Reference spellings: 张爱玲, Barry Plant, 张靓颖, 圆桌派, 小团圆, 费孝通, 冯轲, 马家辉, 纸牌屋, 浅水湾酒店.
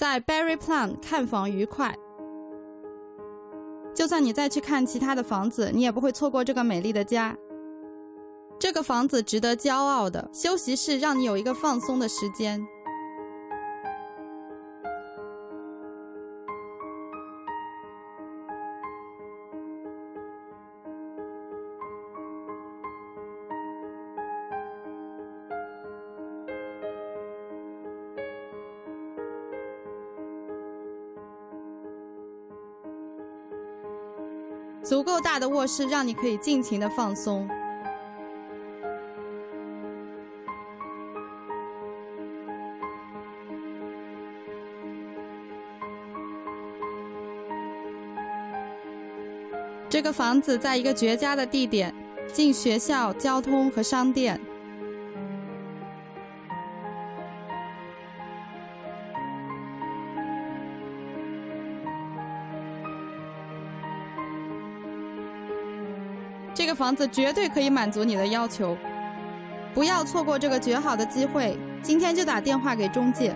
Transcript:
在 Barry Plant 看房愉快。就算你再去看其他的房子，你也不会错过这个美丽的家。这个房子值得骄傲的，休息室让你有一个放松的时间。 足够大的卧室让你可以尽情的放松。这个房子在一个绝佳的地点，近学校、交通和商店。 这个房子绝对可以满足你的要求，不要错过这个绝好的机会。今天就打电话给中介。